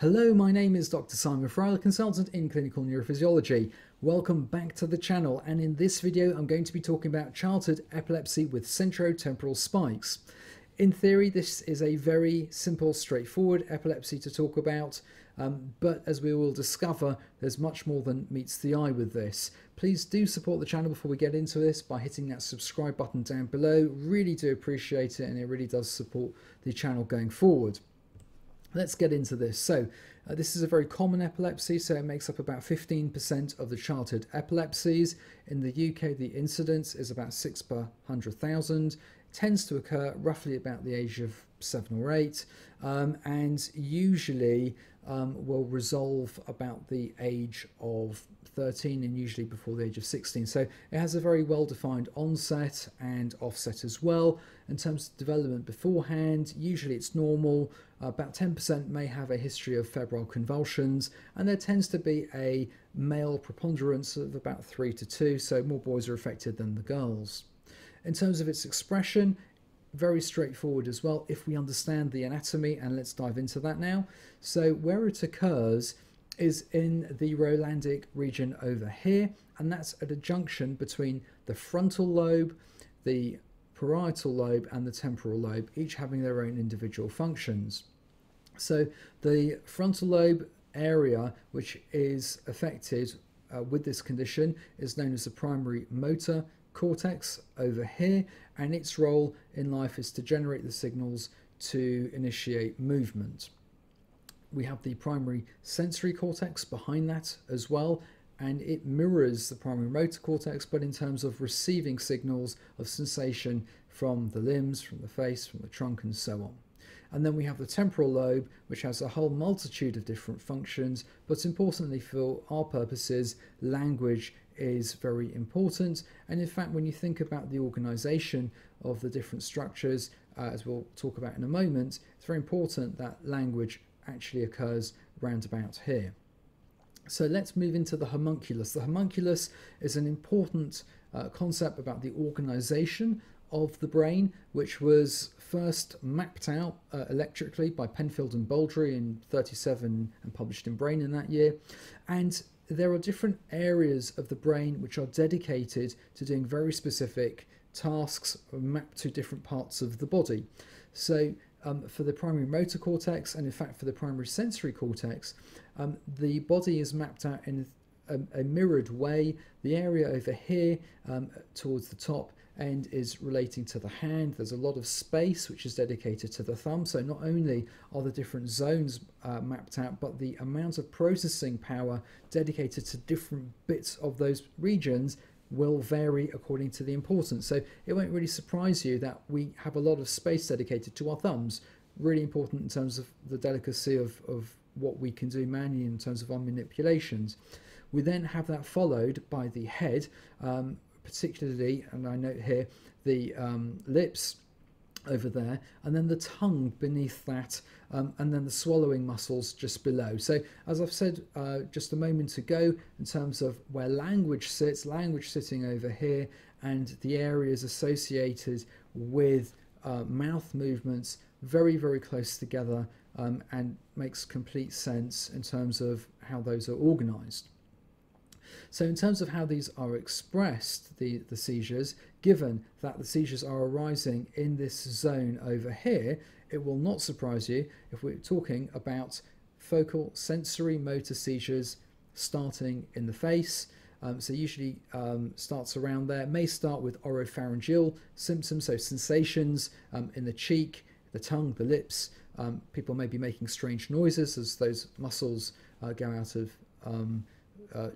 Hello, my name is Dr. Simon Freilich, consultant in clinical neurophysiology. Welcome back to the channel, and in this video I'm going to be talking about childhood epilepsy with centro temporal spikes. In theory, this is a very simple, straightforward epilepsy to talk about, but as we will discover, there's much more than meets the eye with this. Please do support the channel before we get into this by hitting that subscribe button down below. Really do appreciate it, and it really does support the channel going forward. Let's get into this. So this is a very common epilepsy, so it makes up about 15% of the childhood epilepsies. In the UK, the incidence is about 6 per 100,000. Tends to occur roughly about the age of 7 or 8, and usually will resolve about the age of 13 and usually before the age of 16. So it has a very well-defined onset and offset as well. In terms of development beforehand, usually it's normal. About 10% may have a history of febrile convulsions, and there tends to be a male preponderance of about 3 to 2, so more boys are affected than the girls. In terms of its expression, very straightforward as well if we understand the anatomy, and let's dive into that now. So where it occurs is in the Rolandic region over here, and that's at a junction between the frontal lobe, the parietal lobe and the temporal lobe, each having their own individual functions. So the frontal lobe area, which is affected with this condition, is known as the primary motor cortex over here, and its role in life is to generate the signals to initiate movement. We have the primary sensory cortex behind that as well, and it mirrors the primary motor cortex, but in terms of receiving signals of sensation from the limbs, from the face, from the trunk and so on. And then we have the temporal lobe, which has a whole multitude of different functions, but importantly for our purposes, language is very important. And in fact, when you think about the organization of the different structures, as we'll talk about in a moment, it's very important that language actually occurs round about here. So let's move into the homunculus. The homunculus is an important concept about the organization of the brain, which was first mapped out electrically by Penfield and Boldrey in 1937 and published in Brain in that year. And there are different areas of the brain which are dedicated to doing very specific tasks mapped to different parts of the body. So for the primary motor cortex, and in fact for the primary sensory cortex, the body is mapped out in a mirrored way. The area over here towards the top end is relating to the hand. There's a lot of space which is dedicated to the thumb, so not only are the different zones mapped out, but the amount of processing power dedicated to different bits of those regions will vary according to the importance. So it won't really surprise you that we have a lot of space dedicated to our thumbs. Really important in terms of the delicacy of what we can do manually in terms of our manipulations. We then have that followed by the head, particularly, and I note here, the lips over there, and then the tongue beneath that, and then the swallowing muscles just below. So as I've said just a moment ago, in terms of where language sits, language sitting over here, and the areas associated with mouth movements, very, very close together, and makes complete sense in terms of how those are organized. So in terms of how these are expressed, the seizures, given that the seizures are arising in this zone over here, it will not surprise you if we're talking about focal sensory motor seizures starting in the face. So usually starts around there, may start with oropharyngeal symptoms, so sensations in the cheek, the tongue, the lips. People may be making strange noises as those muscles go out of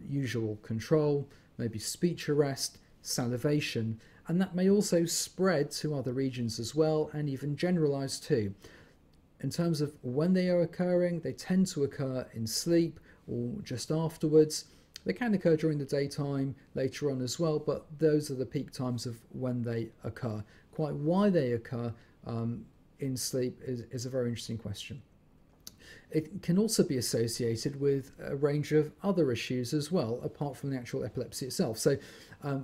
usual control, maybe speech arrest, salivation, and that may also spread to other regions as well, and even generalize too. In terms of when they are occurring, they tend to occur in sleep or just afterwards. They can occur during the daytime later on as well, but those are the peak times of when they occur. Quite why they occur in sleep is a very interesting question. It can also be associated with a range of other issues as well, apart from the actual epilepsy itself. So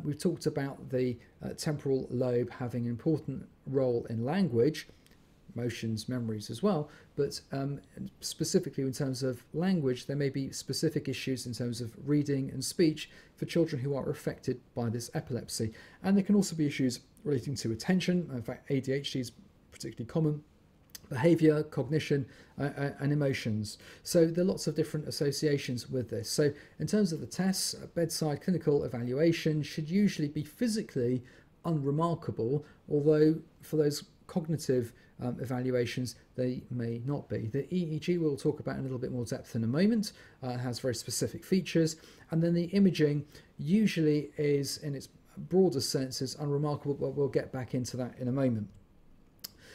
we've talked about the temporal lobe having an important role in language. motions, memories as well, but specifically in terms of language, there may be specific issues in terms of reading and speech for children who are affected by this epilepsy. And there can also be issues relating to attention. In fact, ADHD is particularly common. Behavior, cognition, and emotions. So there are lots of different associations with this. So in terms of the tests, bedside clinical evaluation should usually be physically unremarkable, although for those cognitive evaluations, they may not be. The EEG we'll talk about in a little bit more depth in a moment, has very specific features. And then the imaging usually is, in its broader sense, is unremarkable, but we'll get back into that in a moment.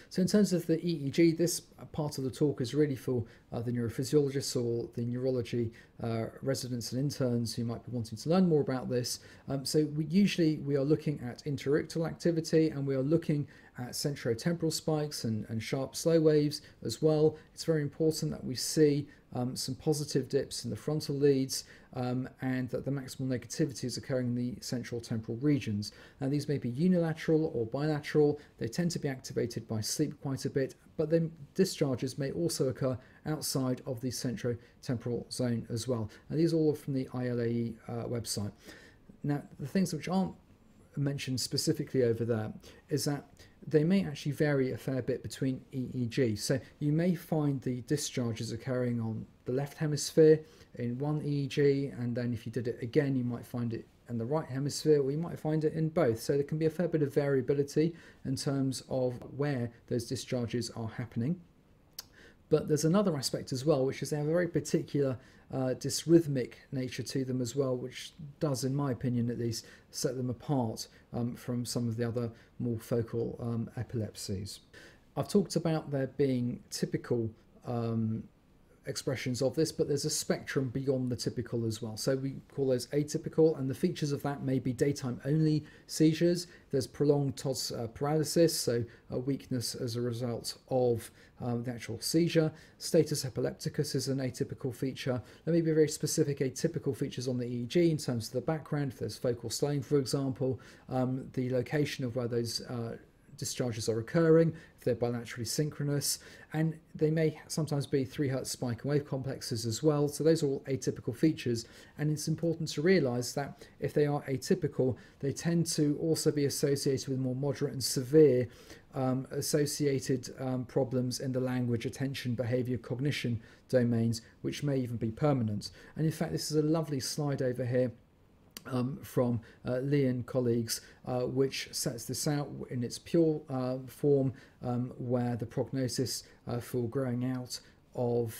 So in terms of the EEG, this part of the talk is really for the neurophysiologists or the neurology residents and interns who might be wanting to learn more about this. So we are looking at interictal activity, and we are looking at centrotemporal spikes and sharp slow waves as well. It's very important that we see some positive dips in the frontal leads and that the maximal negativity is occurring in the central temporal regions. Now, these may be unilateral or bilateral. They tend to be activated by sleep quite a bit, but then discharges may also occur outside of the centrotemporal zone as well. And these are all from the ILAE website. Now, the things which aren't mentioned specifically over there is that they may actually vary a fair bit between EEG. So you may find the discharges occurring on the left hemisphere in one EEG, and then if you did it again, you might find it in the right hemisphere, or you might find it in both. So there can be a fair bit of variability in terms of where those discharges are happening. But there's another aspect as well, which is they have a very particular dysrhythmic nature to them as well, which does, in my opinion at least, set them apart from some of the other more focal epilepsies. I've talked about there being typical expressions of this, but there's a spectrum beyond the typical as well. So we call those atypical, and the features of that may be daytime only seizures. There's prolonged TOS paralysis, so a weakness as a result of the actual seizure. Status epilepticus is an atypical feature. There may be very specific atypical features on the EEG in terms of the background, if there's focal slowing, for example, the location of where those discharges are occurring, if they're bilaterally synchronous, and they may sometimes be 3 Hz spike and wave complexes as well. So those are all atypical features, and it's important to realize that if they are atypical, they tend to also be associated with more moderate and severe associated problems in the language, attention, behavior, cognition domains, which may even be permanent. And in fact, this is a lovely slide over here from Lee and colleagues, which sets this out in its pure form, where the prognosis for growing out of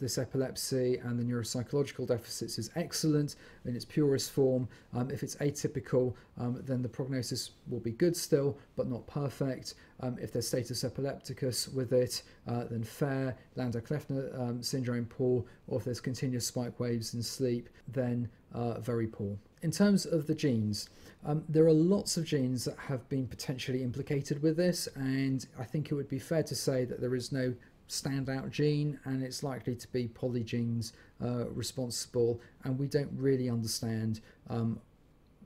this epilepsy and the neuropsychological deficits is excellent in its purest form. If it's atypical, then the prognosis will be good still, but not perfect. If there's status epilepticus with it, then fair. Landau-Kleffner syndrome, poor. Or if there's continuous spike waves in sleep, then very poor. In terms of the genes, there are lots of genes that have been potentially implicated with this, and I think it would be fair to say that there is no standout gene, and it's likely to be polygenes responsible, and we don't really understand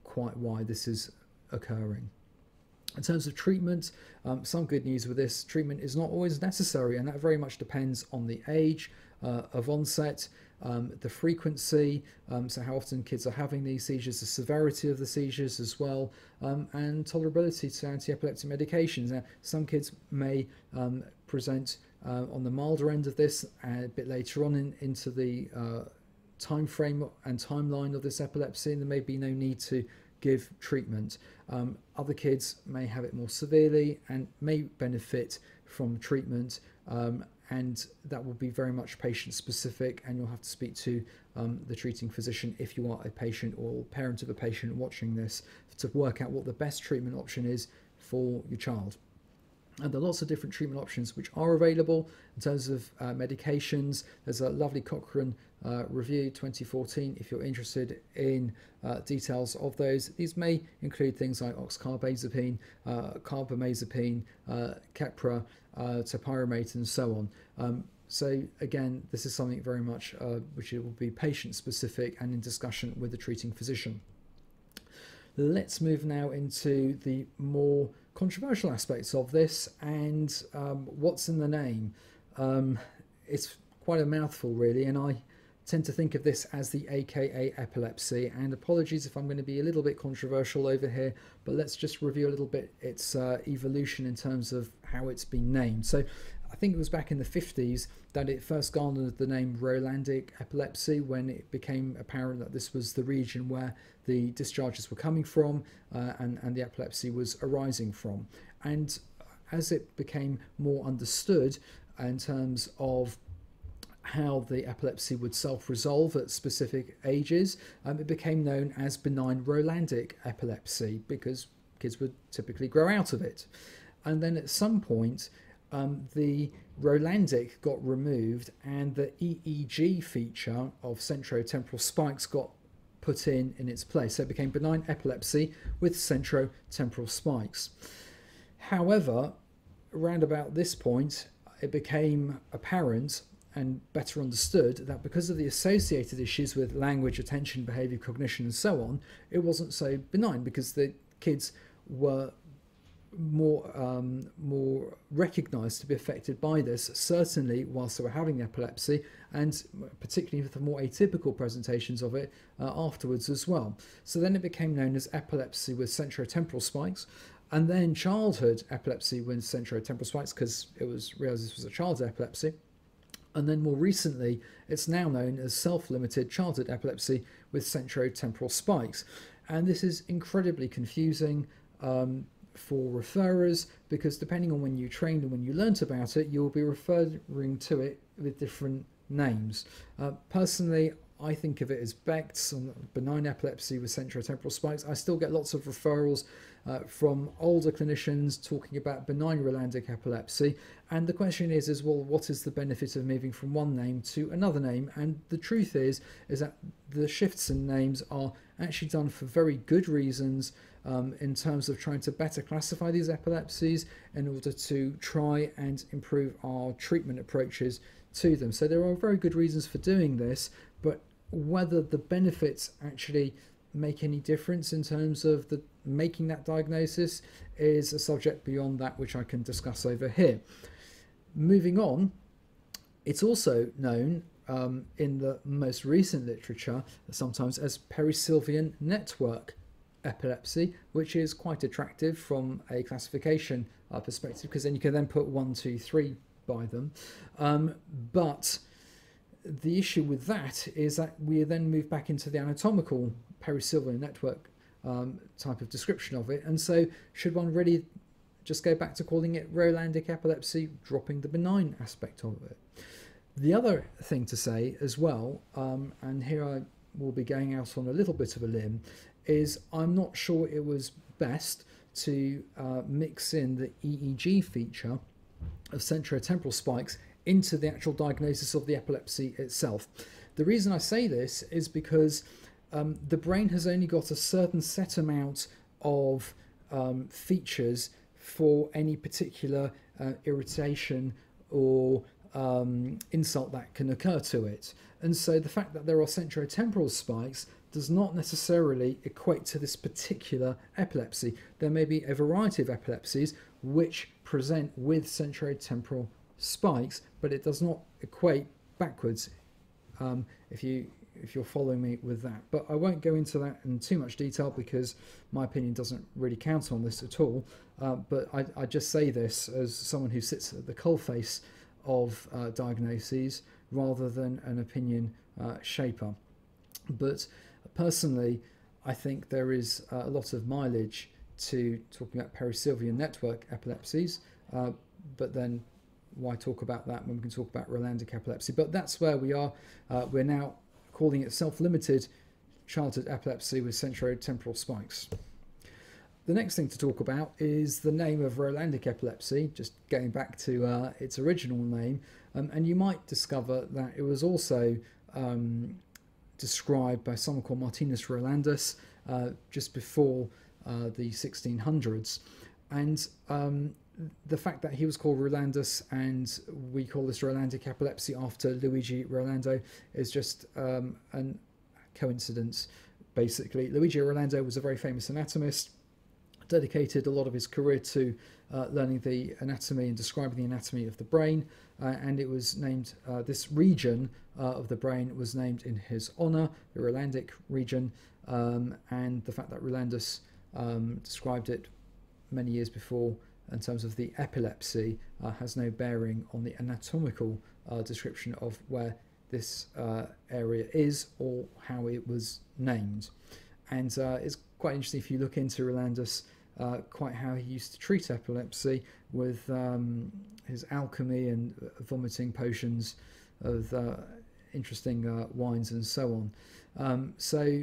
quite why this is occurring. In terms of treatment, some good news with this: treatment is not always necessary, and that very much depends on the age of onset, the frequency, so how often kids are having these seizures, the severity of the seizures as well, and tolerability to anti-epileptic medications. Now, some kids may present on the milder end of this a bit later on into the time frame and timeline of this epilepsy, and there may be no need to give treatment. Other kids may have it more severely and may benefit from treatment, and that will be very much patient specific, and you'll have to speak to the treating physician if you are a patient or parent of a patient watching this to work out what the best treatment option is for your child. And there are lots of different treatment options which are available. In terms of medications, there's a lovely Cochrane review 2014 if you're interested in details of those. These may include things like oxcarbazepine, carbamazepine, Keppra, topiramate, and so on. So again, this is something very much which will be patient specific and in discussion with the treating physician. Let's move now into the more controversial aspects of this and what's in the name. It's quite a mouthful really, and I tend to think of this as the AKA epilepsy, and apologies if I'm going to be a little bit controversial over here, but let's just review a little bit its evolution in terms of how it's been named. So I think it was back in the 50s that it first garnered the name Rolandic epilepsy, when it became apparent that this was the region where the discharges were coming from and the epilepsy was arising from. And as it became more understood in terms of how the epilepsy would self-resolve at specific ages, it became known as benign Rolandic epilepsy because kids would typically grow out of it. And then at some point the Rolandic got removed and the EEG feature of centro temporal spikes got put in its place, so it became benign epilepsy with centro temporal spikes. However, around about this point it became apparent and better understood that because of the associated issues with language, attention, behaviour, cognition and so on, it wasn't so benign, because the kids were more recognised to be affected by this, certainly whilst they were having epilepsy, and particularly with the more atypical presentations of it afterwards as well. So then it became known as epilepsy with centrotemporal spikes, and then childhood epilepsy with centrotemporal spikes, because it was realised this was a child's epilepsy. And then more recently, it's now known as Self Limited Childhood Epilepsy with Centro Temporal Spikes. And this is incredibly confusing for referrers, because depending on when you trained and when you learnt about it, you'll be referring to it with different names. Personally, I think of it as BECTS, and benign epilepsy with centrotemporal spikes. I still get lots of referrals from older clinicians talking about benign Rolandic epilepsy, and the question is well, what is the benefit of moving from one name to another name? And the truth is that the shifts in names are actually done for very good reasons in terms of trying to better classify these epilepsies in order to try and improve our treatment approaches to them. So there are very good reasons for doing this, but whether the benefits actually make any difference in terms of the making that diagnosis is a subject beyond that which I can discuss over here. Moving on, it's also known in the most recent literature sometimes as Perisylvian Network Epilepsy, which is quite attractive from a classification perspective, because then you can then put 1, 2, 3 by them. But the issue with that is that we then move back into the anatomical Perisylvian Network type of description of it, and so should one really just go back to calling it Rolandic epilepsy, dropping the benign aspect of it? The other thing to say as well, and here I will be going out on a little bit of a limb, is I'm not sure it was best to mix in the EEG feature of centrotemporal spikes into the actual diagnosis of the epilepsy itself. The reason I say this is because the brain has only got a certain set amount of features for any particular irritation or insult that can occur to it. And so the fact that there are centrotemporal spikes does not necessarily equate to this particular epilepsy. There may be a variety of epilepsies which present with centrotemporal spikes, but it does not equate backwards, if you're following me with that. But I won't go into that in too much detail because my opinion doesn't really count on this at all. But I just say this as someone who sits at the coalface of diagnoses rather than an opinion shaper. But personally, I think there is a lot of mileage to talking about Perisylvian network epilepsies, but then why talk about that when we can talk about Rolandic epilepsy? But that's where we are. We're now calling it self-limited childhood epilepsy with centrotemporal spikes. The next thing to talk about is the name of Rolandic epilepsy, just going back to its original name, and you might discover that it was also described by someone called Martinus Rolandus just before the 1600s, and the fact that he was called Rolandus and we call this Rolandic epilepsy after Luigi Rolando is just an coincidence, basically. Luigi Rolando was a very famous anatomist, dedicated a lot of his career to learning the anatomy and describing the anatomy of the brain, and it was named, this region of the brain was named in his honour, the Rolandic region, and the fact that Rolandus described it many years before in terms of the epilepsy has no bearing on the anatomical description of where this area is or how it was named. And it's quite interesting if you look into Rolandus, quite how he used to treat epilepsy with his alchemy and vomiting potions of interesting wines and so on. So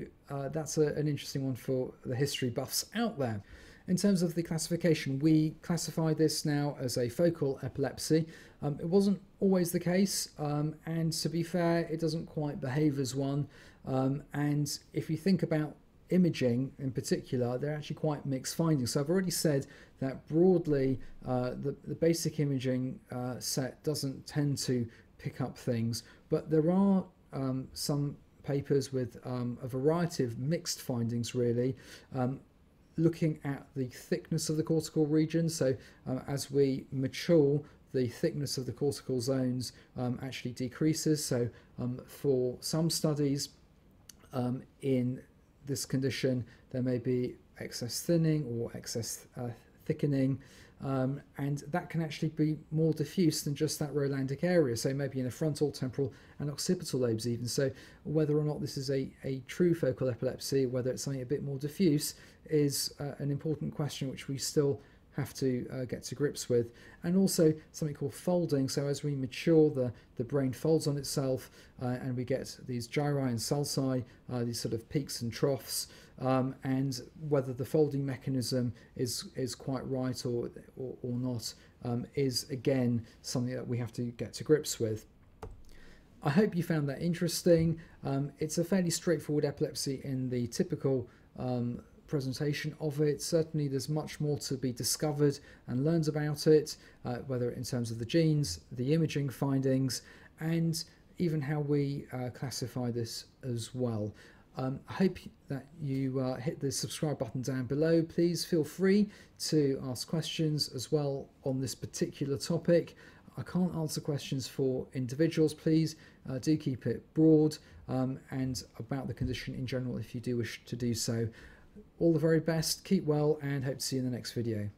that's an interesting one for the history buffs out there. In terms of the classification, we classify this now as a focal epilepsy. It wasn't always the case, and to be fair, it doesn't quite behave as one. And if you think about imaging in particular, they're actually quite mixed findings. So I've already said that broadly, the basic imaging set doesn't tend to pick up things, but there are some papers with a variety of mixed findings, really. Looking at the thickness of the cortical region. So as we mature, the thickness of the cortical zones actually decreases. So for some studies in this condition, there may be excess thinning or excess thickening. And that can actually be more diffuse than just that Rolandic area, so maybe in the frontal, temporal and occipital lobes even. So whether or not this is a true focal epilepsy, whether it's something a bit more diffuse, is an important question which we still have to get to grips with. And also something called folding. So as we mature, the brain folds on itself, and we get these gyri and sulci, these sort of peaks and troughs, and whether the folding mechanism is quite right or not is again something that we have to get to grips with. I hope you found that interesting. It's a fairly straightforward epilepsy in the typical presentation of it. Certainly there's much more to be discovered and learned about it, whether in terms of the genes, the imaging findings, and even how we classify this as well. I hope that you hit the subscribe button down below. Please feel free to ask questions as well on this particular topic. I can't answer questions for individuals. Please do keep it broad and about the condition in general if you do wish to do so. All the very best, keep well, and hope to see you in the next video.